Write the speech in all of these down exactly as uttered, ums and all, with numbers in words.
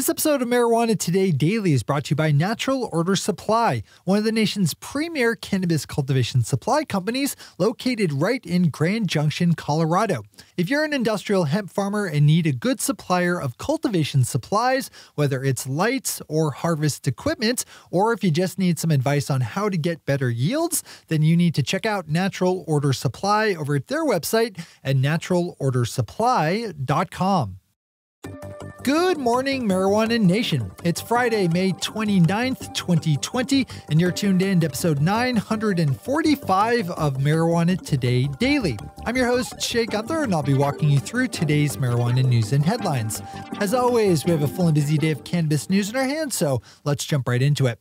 This episode of Marijuana Today Daily is brought to you by Natural Order Supply, one of the nation's premier cannabis cultivation supply companies located right in Grand Junction, Colorado. If you're an industrial hemp farmer and need a good supplier of cultivation supplies, whether it's lights or harvest equipment, or if you just need some advice on how to get better yields, then you need to check out Natural Order Supply over at their website at natural order supply dot com. Good morning, Marijuana Nation. It's Friday, May twenty-ninth, twenty twenty, and you're tuned in to episode nine forty-five of Marijuana Today Daily. I'm your host, Shea Gunther, and I'll be walking you through today's marijuana news and headlines. As always, we have a full and busy day of cannabis news in our hands, so let's jump right into it.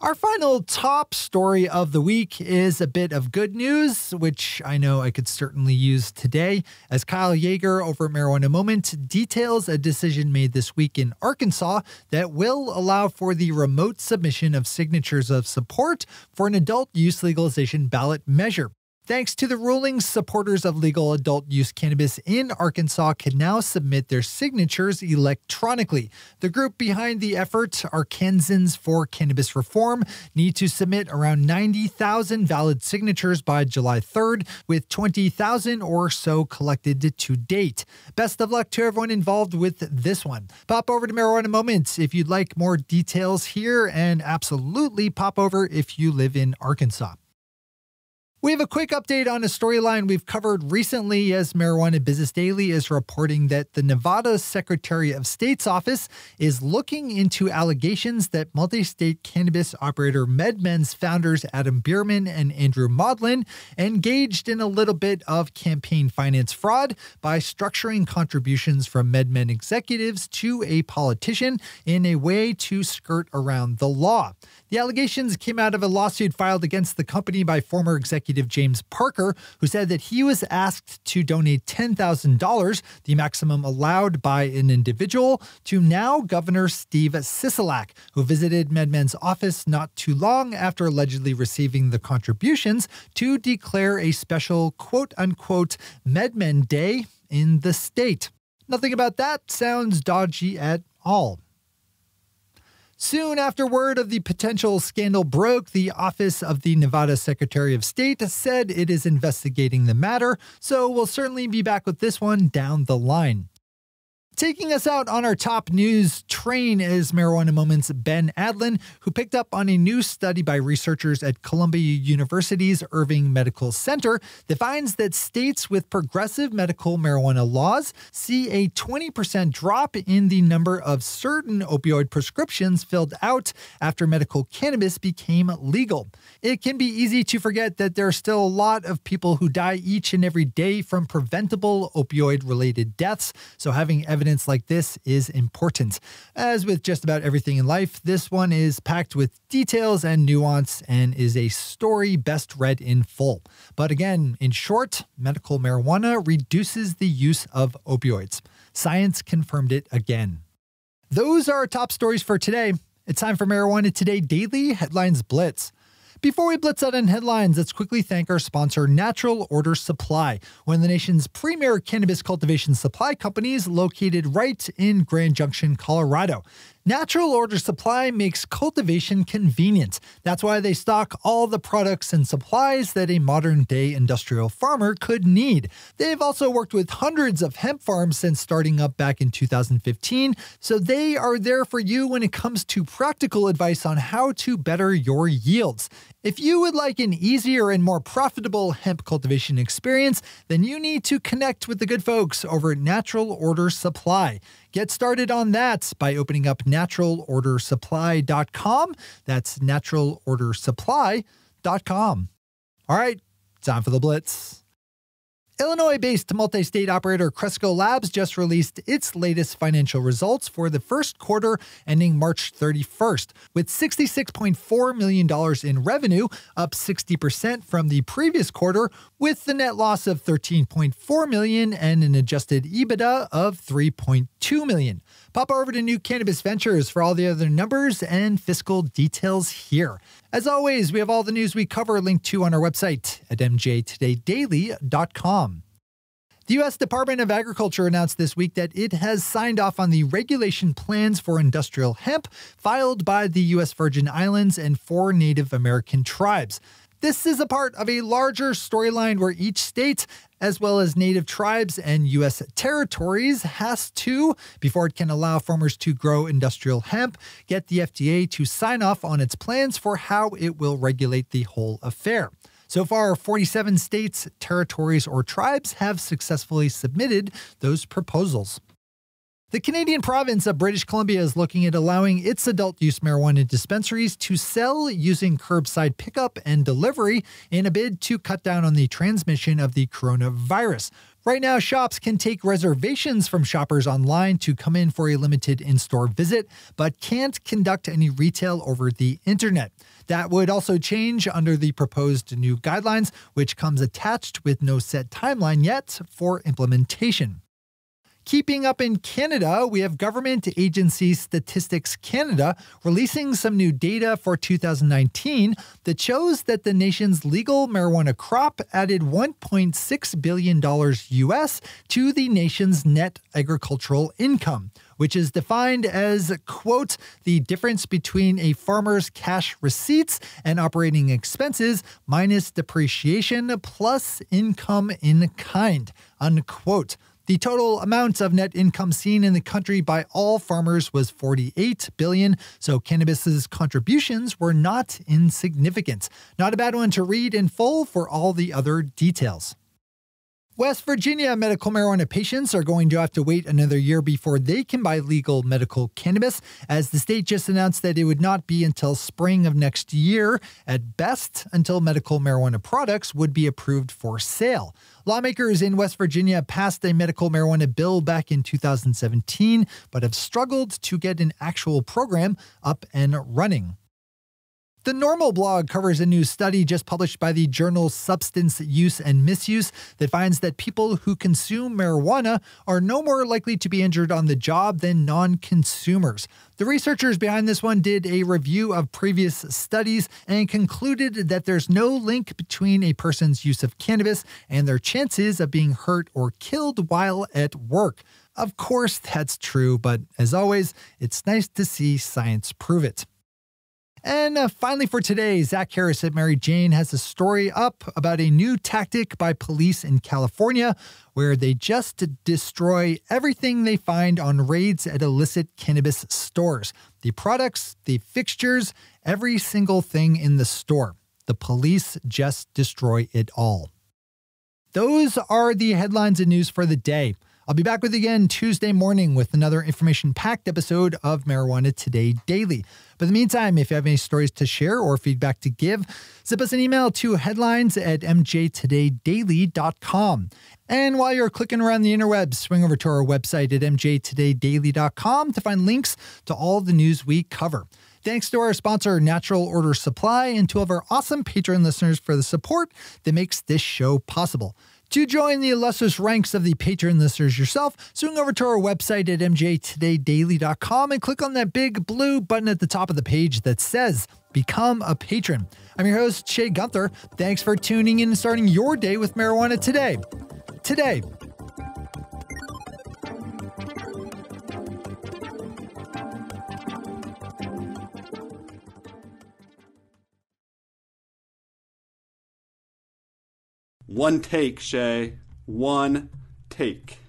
Our final top story of the week is a bit of good news, which I know I could certainly use today, as Kyle Jaeger over at Marijuana Moment details a decision made this week in Arkansas that will allow for the remote submission of signatures of support for an adult use legalization ballot measure. Thanks to the ruling, supporters of legal adult use cannabis in Arkansas can now submit their signatures electronically. The group behind the effort, Arkansans for Cannabis Reform, need to submit around ninety thousand valid signatures by July third, with twenty thousand or so collected to date. Best of luck to everyone involved with this one. Pop over to Marijuana Moments if you'd like more details here, and absolutely pop over if you live in Arkansas. We have a quick update on a storyline we've covered recently, as Marijuana Business Daily is reporting that the Nevada Secretary of State's office is looking into allegations that multi-state cannabis operator MedMen's founders Adam Bierman and Andrew Modlin engaged in a little bit of campaign finance fraud by structuring contributions from MedMen executives to a politician in a way to skirt around the law. The allegations came out of a lawsuit filed against the company by former executive James Parker, who said that he was asked to donate ten thousand dollars, the maximum allowed by an individual, to now Governor Steve Sisolak, who visited MedMen's office not too long after allegedly receiving the contributions, to declare a special quote-unquote MedMen Day in the state. Nothing about that sounds dodgy at all. Soon after word of the potential scandal broke, the office of the Nevada Secretary of State said it is investigating the matter, so we'll certainly be back with this one down the line. Taking us out on our top news train is Marijuana Moment's Ben Adlin, who picked up on a new study by researchers at Columbia University's Irving Medical Center that finds that states with progressive medical marijuana laws see a twenty percent drop in the number of certain opioid prescriptions filled out after medical cannabis became legal. It can be easy to forget that there are still a lot of people who die each and every day from preventable opioid-related deaths, so having evidence like this is important. As with just about everything in life, this one is packed with details and nuance and is a story best read in full. But again, in short, medical marijuana reduces the use of opioids. Science confirmed it again. Those are our top stories for today. It's time for Marijuana Today Daily Headlines Blitz. Before we blitz out in headlines, let's quickly thank our sponsor, Natural Order Supply, one of the nation's premier cannabis cultivation supply companies located right in Grand Junction, Colorado. Natural Order Supply makes cultivation convenient. That's why they stock all the products and supplies that a modern-day industrial farmer could need. They've also worked with hundreds of hemp farms since starting up back in two thousand fifteen, so they are there for you when it comes to practical advice on how to better your yields. If you would like an easier and more profitable hemp cultivation experience, then you need to connect with the good folks over at Natural Order Supply. Get started on that by opening up natural order supply dot com. That's natural order supply dot com. All right, time for the Blitz. Illinois-based multi-state operator Cresco Labs just released its latest financial results for the first quarter ending March thirty-first, with sixty-six point four million dollars in revenue, up sixty percent from the previous quarter, with the net loss of thirteen point four million dollars and an adjusted EBITDA of three point two million dollars. Pop over to New Cannabis Ventures for all the other numbers and fiscal details here. As always, we have all the news we cover linked to on our website at m j today daily dot com. The U S Department of Agriculture announced this week that it has signed off on the regulation plans for industrial hemp filed by the U S Virgin Islands and four Native American tribes. This is a part of a larger storyline where each state, as well as native tribes and U S territories, has to, before it can allow farmers to grow industrial hemp, get the F D A to sign off on its plans for how it will regulate the whole affair. So far, forty-seven states, territories, or tribes have successfully submitted those proposals. The Canadian province of British Columbia is looking at allowing its adult-use marijuana dispensaries to sell using curbside pickup and delivery in a bid to cut down on the transmission of the coronavirus. Right now, shops can take reservations from shoppers online to come in for a limited in-store visit, but can't conduct any retail over the internet. That would also change under the proposed new guidelines, which comes attached with no set timeline yet for implementation. Keeping up in Canada, we have government agency Statistics Canada releasing some new data for two thousand nineteen that shows that the nation's legal marijuana crop added one point six billion dollars U S to the nation's net agricultural income, which is defined as, quote, the difference between a farmer's cash receipts and operating expenses minus depreciation plus income in kind, unquote. The total amount of net income seen in the country by all farmers was forty-eight billion dollars, so cannabis's contributions were not insignificant. Not a bad one to read in full for all the other details. West Virginia medical marijuana patients are going to have to wait another year before they can buy legal medical cannabis, as the state just announced that it would not be until spring of next year, at best, until medical marijuana products would be approved for sale. Lawmakers in West Virginia passed a medical marijuana bill back in two thousand seventeen, but have struggled to get an actual program up and running. The NORML blog covers a new study just published by the journal Substance Use and Misuse that finds that people who consume marijuana are no more likely to be injured on the job than non-consumers. The researchers behind this one did a review of previous studies and concluded that there's no link between a person's use of cannabis and their chances of being hurt or killed while at work. Of course, that's true, but as always, it's nice to see science prove it. And finally for today, Zach Harris at Mary Jane has a story up about a new tactic by police in California where they just destroy everything they find on raids at illicit cannabis stores. The products, the fixtures, every single thing in the store. The police just destroy it all. Those are the headlines and news for the day. I'll be back with you again Tuesday morning with another information-packed episode of Marijuana Today Daily. But in the meantime, if you have any stories to share or feedback to give, zip us an email to headlines at m j today daily dot com. And while you're clicking around the interwebs, swing over to our website at m j today daily dot com to find links to all the news we cover. Thanks to our sponsor, Natural Order Supply, and to all of our awesome Patreon listeners for the support that makes this show possible. To join the illustrious ranks of the Patreon listeners yourself, swing over to our website at m j today daily dot com and click on that big blue button at the top of the page that says Become a Patron. I'm your host, Shea Gunther. Thanks for tuning in and starting your day with Marijuana Today. Today. One take, Shay. One take.